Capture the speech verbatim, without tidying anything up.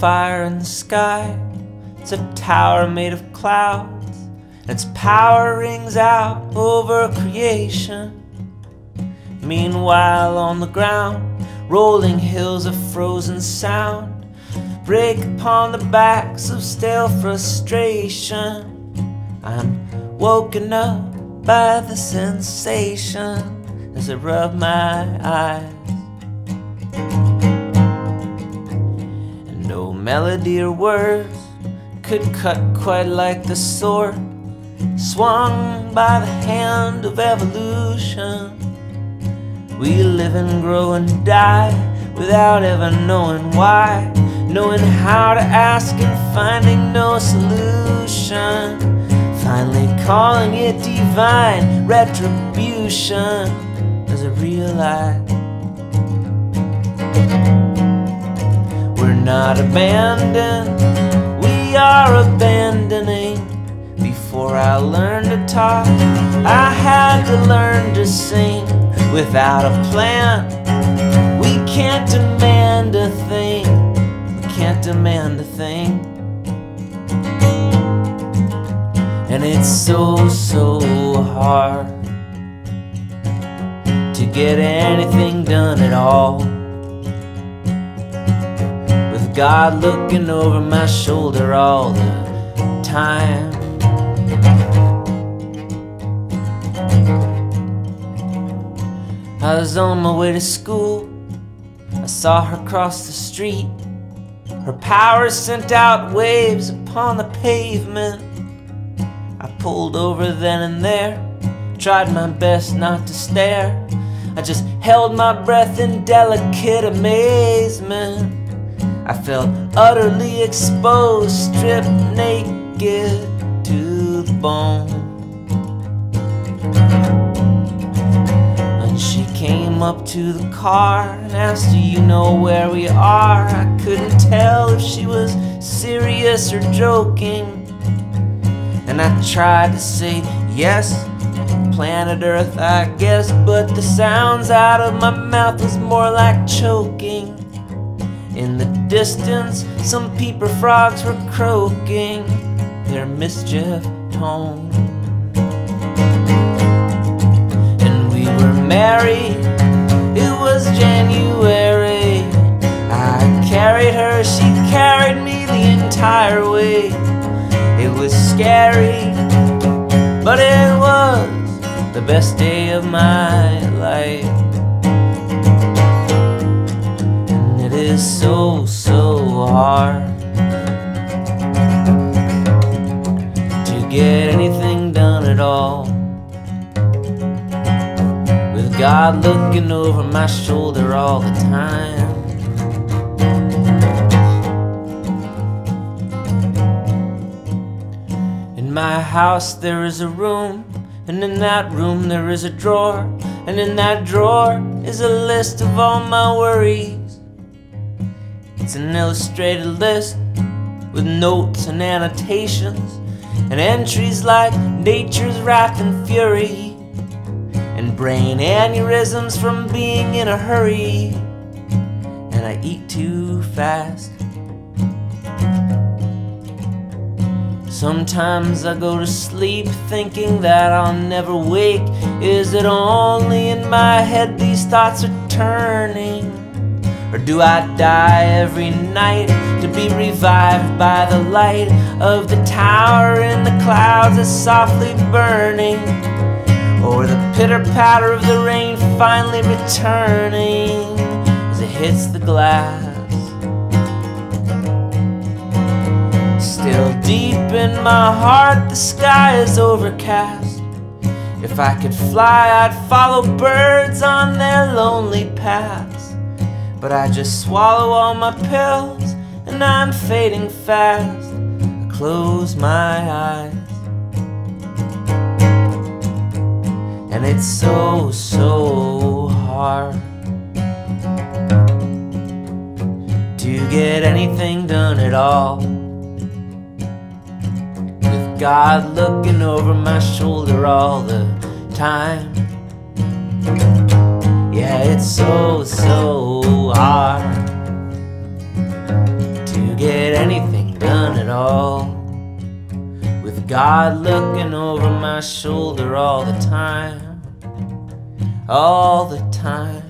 fire in the sky. It's a tower made of clouds, and its power rings out over creation. Meanwhile on the ground, rolling hills of frozen sound break upon the backs of stale frustration. I'm woken up by the sensation as I rub my eyes. No melody or words could cut quite like the sword swung by the hand of evolution. We live and grow and die without ever knowing why, knowing how to ask and finding no solution. Finally calling it divine retribution as I realize we're not abandoned, we are abandoning. Before I learned to talk, I had to learn to sing. Without a plan, we can't demand a thing. We can't demand a thing. And it's so, so hard to get anything done at all. God looking over my shoulder all the time. I was on my way to school, I saw her cross the street. Her power sent out waves upon the pavement. I pulled over then and there, tried my best not to stare. I just held my breath in delicate amazement. I felt utterly exposed, stripped naked to the bone. And she came up to the car and asked, do you know where we are? I couldn't tell if she was serious or joking. And I tried to say yes, planet Earth I guess, but the sounds out of my mouth was more like choking. In the distance, some peeper frogs were croaking their mischief tone. And we were married, it was January. I carried her, she carried me the entire way. It was scary, but it was the best day of my life. It's so, so hard to get anything done at all. With God looking over my shoulder all the time. In my house there is a room, and in that room there is a drawer, and in that drawer is a list of all my worries. It's an illustrated list with notes and annotations and entries like nature's wrath and fury and brain aneurysms from being in a hurry. And I eat too fast. Sometimes I go to sleep thinking that I'll never wake. Is it only in my head these thoughts are turning? Or do I die every night to be revived by the light of the tower in the clouds that's softly burning? Or the pitter-patter of the rain finally returning as it hits the glass? Still deep in my heart the sky is overcast. If I could fly I'd follow birds on their lonely paths. But I just swallow all my pills and I'm fading fast. I close my eyes. And it's so, so hard to get anything done at all. With God looking over my shoulder all the time. Yeah, it's so, so hard to get anything done at all, with God looking over my shoulder all the time, all the time.